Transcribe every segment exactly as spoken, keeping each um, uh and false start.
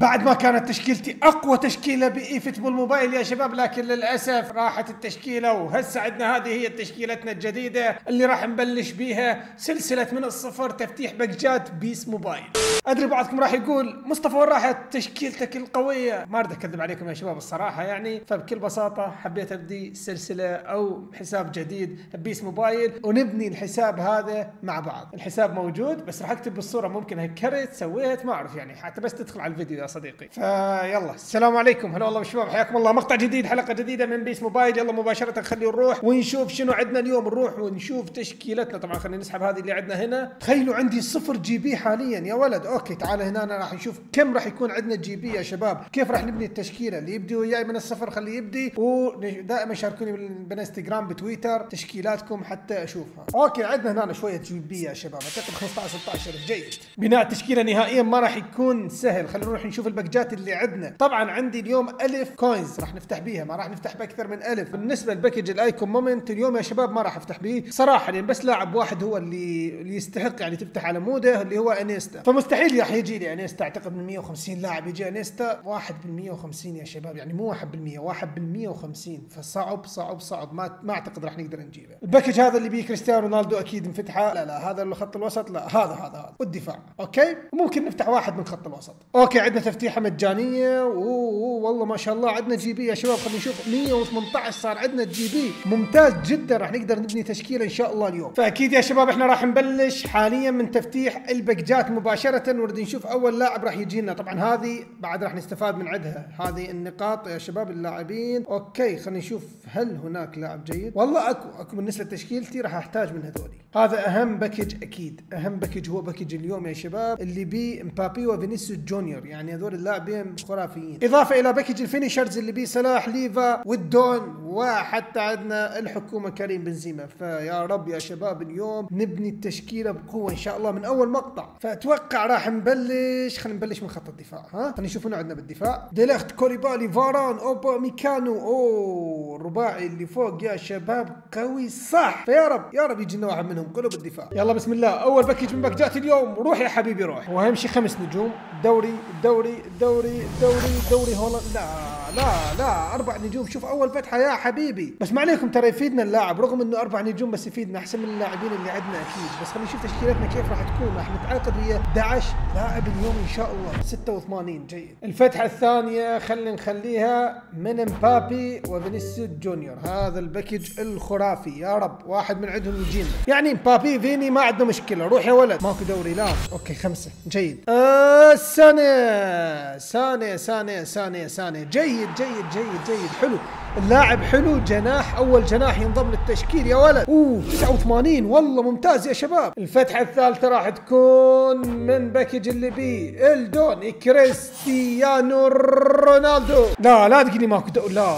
بعد ما كانت تشكيلتي اقوى تشكيله باي فوتبول موبايل يا شباب، لكن للاسف راحت التشكيله، وهسه عندنا هذه هي تشكيلتنا الجديده اللي راح نبلش بيها سلسله من الصفر تفتيح باكجات بيس موبايل. ادري بعضكم راح يقول مصطفى وين راحت تشكيلتك القويه؟ ما اريد اكذب عليكم يا شباب الصراحه يعني، فبكل بساطه حبيت ابدي سلسله او حساب جديد بيس موبايل ونبني الحساب هذا مع بعض. الحساب موجود بس راح اكتب بالصوره، ممكن هكرت سويت ما اعرف يعني، حتى بس تدخل على الفيديو يا صديقي. فيلا السلام عليكم، هلا والله بالشباب، حياكم الله. مقطع جديد، حلقه جديده من بيس موبايل. يلا مباشره خلينا نروح ونشوف شنو عندنا اليوم، نروح ونشوف تشكيلتنا. طبعا خلينا نسحب هذه اللي عندنا هنا. تخيلوا عندي صفر جي بي حاليا يا ولد. اوكي تعال هنا أنا راح نشوف كم راح يكون عندنا جي بي يا شباب، كيف راح نبني التشكيله. اللي يبدي وياي من الصفر خليه يبدي، ودائما شاركوني بالانستغرام بتويتر تشكيلاتكم حتى اشوفها. اوكي عندنا هنا شويه جي بي يا شباب، اعتقد خمسطعش ستطعش جيد. بناء التشكيله نهائيا ما راح يكون سهل، خلينا نروح نشوف الباكجات اللي عندنا. طبعا عندي اليوم ألف كوينز راح نفتح بيها، ما راح نفتح باكثر من ألف. بالنسبه للباكج الايكون مومنت اليوم يا شباب ما راح افتح بيه صراحه، لان بس لاعب واحد هو اللي, اللي يستحق يعني تفتح على موده، اللي هو انيستا، فمستحيل راح يجي لي انيستا. اعتقد من مية وخمسين لاعب يجي انيستا واحد بالمية وخمسين يا شباب، يعني مو واحد بالمية، واحد بالمية وخمسين، فصعب صعب صعب ما ما اعتقد راح نقدر نجيبه. الباكج هذا اللي بيه كريستيانو رونالدو اكيد نفتحه، لا لا هذا اللي خط الوسط، لا هذا هذا هذا والدفاع. اوكي ممكن نفتح واحد من خط الوسط. اوكي عندنا تفتيحه مجانيه، والله ما شاء الله عندنا جي بي يا شباب، خلينا نشوف مية وثمنطعش صار عندنا جي بي، ممتاز جدا. راح نقدر نبني تشكيله ان شاء الله اليوم. فاكيد يا شباب احنا راح نبلش حاليا من تفتيح الباكجات مباشره، ونريد نشوف اول لاعب راح يجي لنا. طبعا هذه بعد راح نستفاد من عندها هذه النقاط يا شباب اللاعبين. اوكي خلينا نشوف هل هناك لاعب جيد. والله اكو اكو بالنسبه لتشكيلتي راح احتاج من هذولي. هذا اهم باكج اكيد، اهم باكج هو باكج اليوم يا شباب اللي بيه مبابي وفينيسيوس جونيور، يعني هذول اللاعبين خرافيين. اضافه الى باكج الفينيشرز اللي بيه صلاح ليفا والدون، وحتى عندنا الحكومه كريم بنزيما. فيا رب يا شباب اليوم نبني التشكيله بقوه ان شاء الله من اول مقطع. فاتوقع راح نبلش، خلينا نبلش من خط الدفاع. ها خلينا نشوف هنا عندنا بالدفاع ديليخت كوليبالي فاران اوبا ميكانو. اوه الرباعي اللي فوق يا شباب قوي صح، فيا رب يا رب يجي لنا واحد منهم قلوب الدفاع. يلا بسم الله، اول باكج من باكجات اليوم. روح يا حبيبي روح، واهم شيء خمس نجوم. دوري دوري دوري دوري دوري هولندا، لا لا لا اربع نجوم. شوف اول فتحه يا حبيبي، بس ما عليكم ترى يفيدنا اللاعب، رغم انه اربع نجوم بس يفيدنا احسن من اللاعبين اللي عندنا اكيد. بس خلينا نشوف تشكيلتنا كيف راح تكون. راح نتعاقد ويا احدعش لاعب اليوم ان شاء الله، ستة وثمانين جيد. الفتحه الثانيه خلينا نخليها من مبابي وفينيسيوس جونيور، هذا الباكج الخرافي. يا رب واحد من عندهم يجينا، يعني مبابي فيني ما عندنا مشكله. روح يا ولد، ماكو دوري لا. اوكي خمسه جيد. آه ساني ساني ساني ساني ساني جيد جيد جيد جيد جيد، حلو اللاعب، حلو جناح، اول جناح ينضم للتشكيل يا ولد. اوه تسعة وثمانين والله ممتاز يا شباب. الفتحه الثالثه راح تكون من باكج اللي بيه الدون كريستيانو رونالدو. لا لا تقلي ماكو دو... لا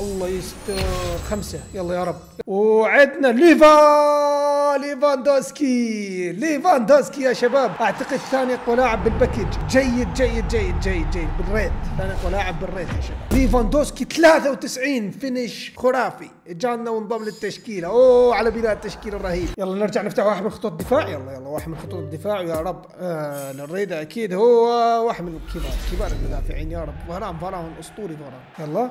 الله يستر خمسه يلا يا رب. وعندنا ليفا ليفاندوسكي ليفاندوسكي يا شباب، اعتقد ثاني اقوى لاعب بالباكج. جيد جيد جيد جيد جيد بالريت، ثاني اقوى لاعب بالريت يا شباب ليفاندوسكي. ثلاثة وتسعين فينش خرافي، اجانا وانضم للتشكيله. اوه على بناء التشكيل الرهيب. يلا نرجع نفتح واحد من خطوط الدفاع. يلا يلا واحد من خطوط الدفاع ويا رب. آه نريده اكيد هو واحد من الكبار كبار المدافعين يا رب. فهران فهران اسطوري فهران. يلا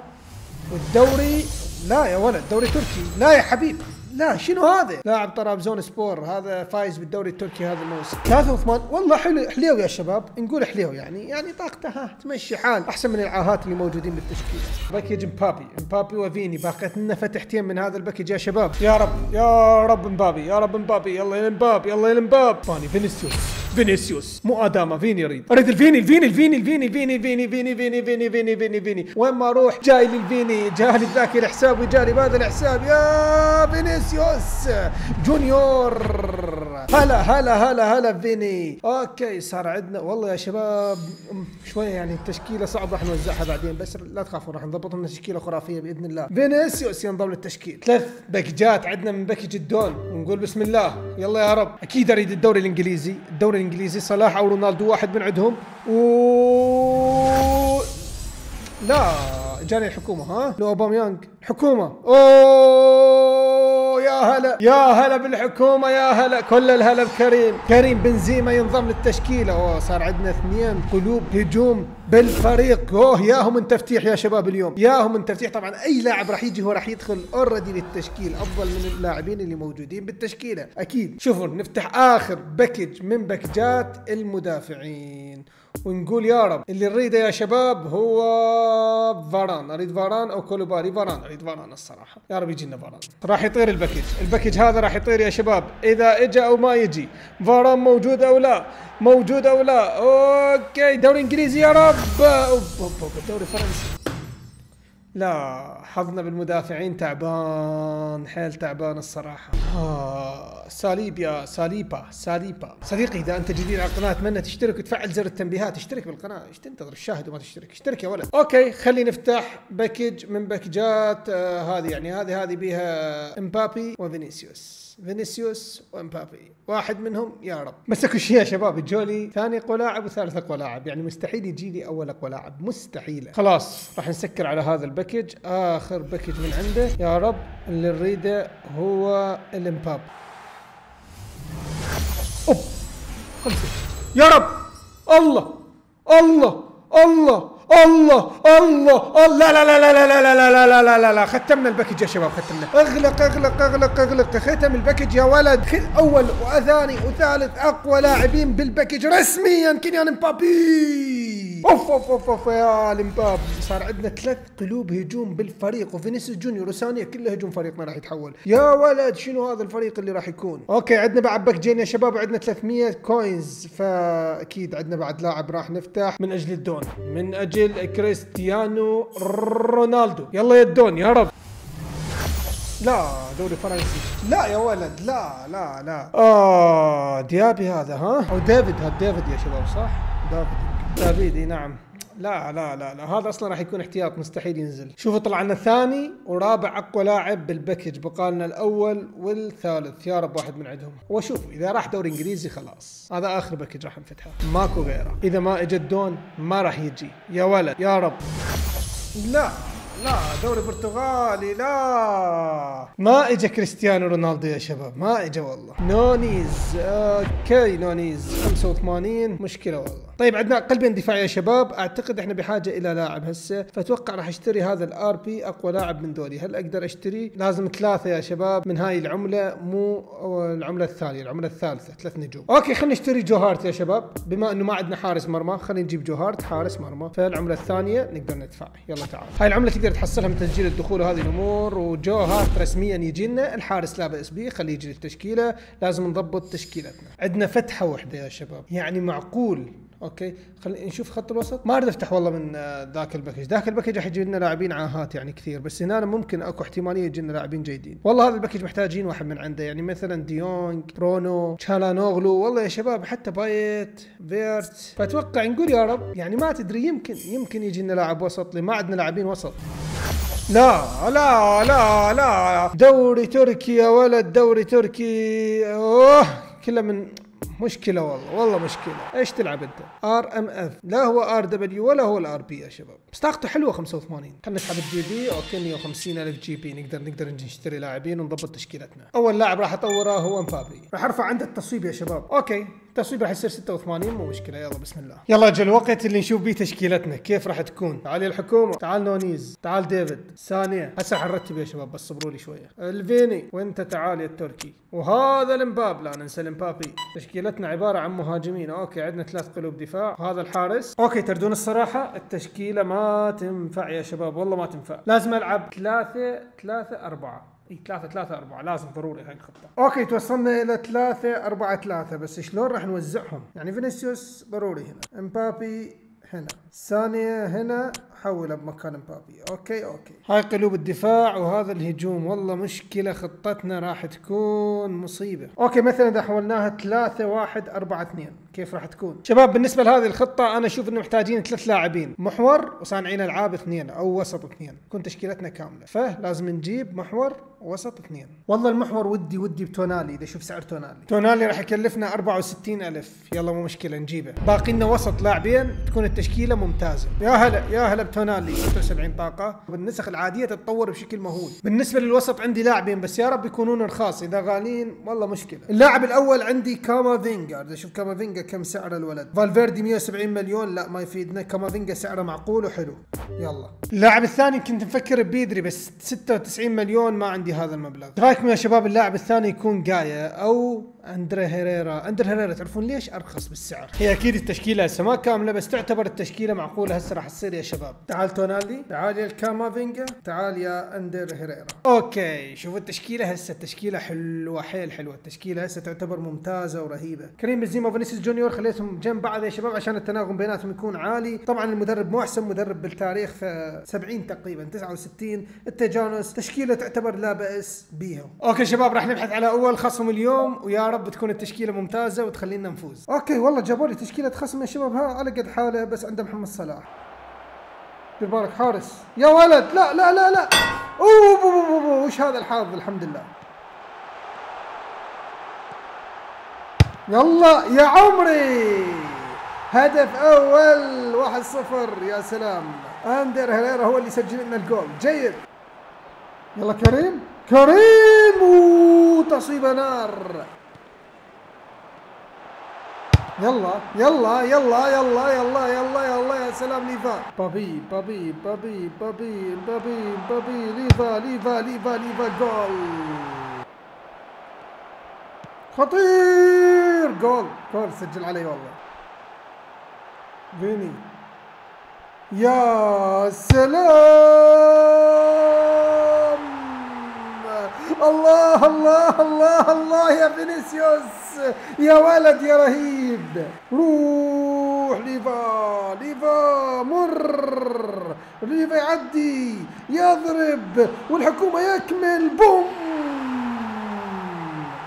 والدوري لا يا ولد، دوري تركي لا يا حبيبي لا. شنو هذا؟ لاعب طرابزون سبور، هذا فايز بالدوري التركي هذا الموسم. ثلاثة وثمانين والله حلو، حليو يا شباب، نقول حليو يعني، يعني طاقته ها تمشي حال، احسن من العاهات اللي موجودين بالتشكيل. باكج مبابي، مبابي وفيني، باقت لنا فتحتين من هذا الباكج يا شباب. يا رب يا رب مبابي، يا رب مبابي، يلا يا مبابي، يلا يا مبابي. ثاني فينيسيوس فينيسيوس مو اداما، فيني يريد اريد الفيني الفيني الفيني الفيني الفيني الفيني الفيني الفيني الفيني الفيني الفيني الفيني. وين ما اروح جاي لي الفيني، جاي لي ذاك الحساب وجاي بهذا الحساب. يا فينيسيوس جونيور هلا هلا هلا هلا فيني. اوكي صار عندنا والله يا شباب شويه يعني التشكيله صعبه، راح نوزعها بعدين بس لا تخافوا راح نضبط لنا تشكيله خرافيه باذن الله. فينيسيوس ينضم للتشكيل. ثلاث باكجات عندنا من باكج الدون، ونقول بسم الله يلا يا رب. اكيد اريد الدوري الانجليزي، الدوري الانجليزي صلاح او رونالدو واحد من عندهم. و لا جاني الحكومه. ها لو اوباميانج حكومه. اوه يا يا هلا يا هلا بالحكومه، يا هلا كل الهلا بكريم. كريم بنزيما ينضم للتشكيله. اوه صار عندنا اثنين قلوب هجوم بالفريق. اوه ياهم من تفتيح يا شباب اليوم، ياهم من تفتيح. طبعا اي لاعب راح يجي هو راح يدخل اوريدي للتشكيل، افضل من اللاعبين اللي موجودين بالتشكيله اكيد. شوفوا نفتح اخر باكج من باكجات المدافعين ونقول يا رب. اللي نريده يا شباب هو فاران، اريد فاران او كولوبالي. فاران، اريد فاران الصراحه، يا رب يجي لنا فاران. راح يطير الباكج، الباكج هذا راح يطير يا شباب، اذا اجى او ما يجي، فاران موجود او لا، موجود او لا. اوكي دوري انجليزي يا رب، دوري فرنسي. لا حظنا بالمدافعين تعبان، حيل تعبان الصراحة. آه ساليبيا ساليبا ساليبا صديقي، إذا أنت جديد على القناة أتمنى تشترك وتفعل زر التنبيهات، اشترك بالقناة، ايش تنتظر الشاهد وما تشترك؟ اشترك يا ولد. أوكي خلي نفتح باكج من باكجات آه هذه، يعني هذه هذه بيها امبابي وفينيسيوس، فينيسيوس وامبابي، واحد منهم يا رب. مسكوا الشيء يا شباب، جولي ثاني اقوى لاعب وثالث اقوى لاعب، يعني مستحيل يجي لي اول اقوى لاعب، مستحيله. خلاص راح نسكر على هذا الباكج، اخر باكج من عنده يا رب. اللي نريده هو الامباب. اوب خلصت يا رب. الله الله الله الله الله الله. لا لا لا لا لا لا لا لا لا لا لا ختمنا الباكج يا شباب، ختمنا. اغلق اغلق اغلق اغلق، ختم الباكج يا ولد. اول وثاني وثالث اقوى لاعبين بالباكج رسميا كيليان امبابي. اوف اوف اوف اوف يا الامبابي. صار عندنا ثلاث قلوب هجوم بالفريق، وفينيسيوس جونيور وسانيه كله هجوم. فريقنا راح يتحول يا ولد، شنو هذا الفريق اللي راح يكون. اوكي عندنا بعد باكجين يا شباب، عندنا ثلاثمية كوينز، فاكيد عندنا بعد لاعب راح نفتح من اجل الدون، من اجل كريستيانو رونالدو. يلا يا الدون يا رب. لا دوري فرنسي، لا يا ولد، لا لا لا. اه ديابي هذا، ها او ديفيد، هذا ديفيد يا شباب صح، ديفيد ديفيد نعم. لا لا لا لا هذا اصلا راح يكون احتياط، مستحيل ينزل. شوفوا طلعنا ثاني ورابع اقوى لاعب بالباكج، بقالنا الاول والثالث، يا رب واحد من عندهم. وشوفوا اذا راح دوري انجليزي خلاص هذا اخر باكج راح نفتحه، ماكو غيره. اذا ما اجى الدون ما راح يجي يا ولد، يا رب. لا لا دوري برتغالي، لا ما اجى كريستيانو رونالدو يا شباب، ما اجى والله. نونيز، اوكي نونيز خمسة وثمانين، مشكله والله. طيب عندنا قلبين دفاع يا شباب، اعتقد احنا بحاجه الى لاعب هسه، فاتوقع راح اشتري هذا الار بي اقوى لاعب من دوري. هل اقدر اشتري؟ لازم ثلاثه يا شباب من هاي العمله، مو العمله الثانيه، العمله الثالثه، ثلاث نجوم. اوكي خلينا نشتري جوهارت يا شباب، بما انه ما عندنا حارس مرمى خلينا نجيب جوهارت حارس مرمى، فالعمله الثانيه نقدر ندفع. يلا تعال، هاي العمله تقدر تحصلها من تسجيل الدخول وهذه الامور. وجوهارت رسميا يجي لنا، الحارس لا باس به، خليه يجي للتشكيله، لازم نضبط تشكيلتنا. عندنا فتحه واحده يا شباب، يعني معقول. اوكي خلينا نشوف خط الوسط، ما اريد افتح والله من ذاك الباكج، ذاك الباكج راح يجي لنا لاعبين عاهات يعني كثير، بس هنا ممكن اكو احتماليه يجي لنا لاعبين جيدين. والله هذا الباكج محتاجين واحد من عنده، يعني مثلا ديونج، برونو، تشالانوغلو، والله يا شباب حتى بايت، فيرت، فاتوقع نقول يا رب يعني ما تدري، يمكن يمكن يجي لنا لاعب وسط، لي ما عندنا لاعبين وسط. لا لا لا لا دوري تركي يا ولد، دوري تركي، اوه كله من مشكلة والله، والله مشكلة. ايش تلعب انت؟ ار ام اف، لا هو ار دبليو ولا هو الار بي يا شباب، بس طاقته حلوة خمسة وثمانين. خلينا نسحب الجي بي، اوكي مئة وخمسين ألف جي بي، نقدر نقدر نشتري لاعبين ونضبط تشكيلتنا. أول لاعب راح أطوره هو امبابي، راح أرفع عنده التصويب يا شباب، اوكي، التصويب راح يصير ستة وثمانين، مو مشكلة. يلا بسم الله، يلا اجى الوقت اللي نشوف بيه تشكيلتنا كيف راح تكون. تعال يا الحكومة، تعال نونيز، تعال ديفيد، ثانية، هسه حنرتب يا شباب بس صبروا لي شوية. الفيني، وأنت تعال يا التركي، وهذا الامباب، لا ننسى الامبابي. تشكيلتنا عبارة عن مهاجمين، اوكي عندنا ثلاث قلوب دفاع، هذا الحارس. اوكي تردون الصراحة التشكيلة ما تنفع يا شباب، والله ما تنفع، لازم العب ثلاثة ثلاثة أربعة. اي ثلاثة ثلاثة أربعة لازم ضروري هاي الخطة. اوكي توصلنا إلى ثلاثة أربعة ثلاثة، بس شلون راح نوزعهم؟ يعني فينيسيوس ضروري هنا، امبابي هنا، سانية هنا، حولها بمكان امبابي، اوكي اوكي. هاي قلوب الدفاع وهذا الهجوم، والله مشكلة خطتنا راح تكون مصيبة. اوكي مثلا إذا حولناها ثلاثة واحد أربعة اثنين، كيف راح تكون. شباب بالنسبه لهذه الخطه انا اشوف انه محتاجين ثلاث لاعبين، محور وصانعين العاب اثنين او وسط اثنين، تكون تشكيلتنا كامله. فلازم نجيب محور وسط اثنين. والله المحور ودي ودي بتونالي، اذا اشوف سعر تونالي تونالي راح يكلفنا أربعة وستين ألف، يلا مو مشكله نجيبه. باقي لنا وسط لاعبين تكون التشكيله ممتازه. يا هلا يا هلا بتونالي، ستة وسبعين طاقه، بالنسخ العاديه تتطور بشكل مهول. بالنسبه للوسط عندي لاعبين بس يا رب يكونون رخاص، اذا غاليين والله مشكله. اللاعب الاول عندي كامافينجا، اذا اشوف كامافينجا كم سعر الولد. فالفيردي مئة وسبعين مليون، لا ما يفيدنا. كامافينجا سعره معقول وحلو، يلا. اللاعب الثاني كنت مفكر ببيدري بس ستة وتسعين مليون ما عندي هذا المبلغ. رايكم يا شباب اللاعب الثاني يكون جايا او أندر هيريرا؟ أندر هيريرا تعرفون ليش؟ أرخص بالسعر. هي أكيد التشكيلة هسه ما كاملة بس تعتبر التشكيلة معقولة هسه راح تصير يا شباب. تعال تونالي، تعال يا كامافينجا، تعال يا أندر هيريرا. أوكي، شوفوا التشكيلة هسه، التشكيلة حلوة حيل حلوة، التشكيلة هسه تعتبر ممتازة ورهيبة. كريم بنزيما وفينيسيوس جونيور خليتهم جنب بعض يا شباب عشان التناغم بيناتهم يكون عالي. طبعا المدرب مو أحسن مدرب بالتاريخ، ف سبعين تقريبا تسعة وستين التجانس، تشكيلة تعتبر لا بأس بيها. أوكي شباب راح نبحث على أول خصم اليوم، ويا رب تكون التشكيله ممتازه وتخلينا نفوز. اوكي والله جابوا لي تشكيله خصم يا شباب، ها على قد حاله، بس عنده محمد صلاح. يبارك حارس يا ولد، لا لا لا لا، اوه بو بو بو، وش هذا الحظ، الحمد لله. يلا يا عمري، هدف اول واحد صفر، يا سلام. أندر هيريرا هو اللي سجل لنا الجول، جيد. يلا كريم كريم، وتصيب نار. يلا يلا يلا يلا يلا يلا يلا، يا سلام. ليفا بابي بابي بابي بابي بابي بابي، ليفا ليفا ليفا ليفا، جول خطير، جول جول سجل علي والله فيني، يا سلام. الله الله الله الله، يا فينيسيوس يا ولد يا رهيب، روح ليفا ليفا، مر ليفا، يعدي يضرب والحكومة يكمل، بوم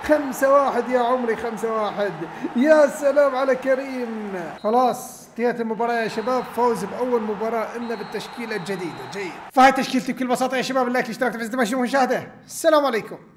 خمسة واحد يا عمري، خمسة واحد، يا سلام على كريم. خلاص انتهت المباراة يا شباب، فوز بأول مباراة إلا بالتشكيلة الجديدة، جيد. فهي تشكيلتي بكل بساطة يا شباب، اللايك الاشتراك تفعيل الزر مشاهدة، السلام عليكم.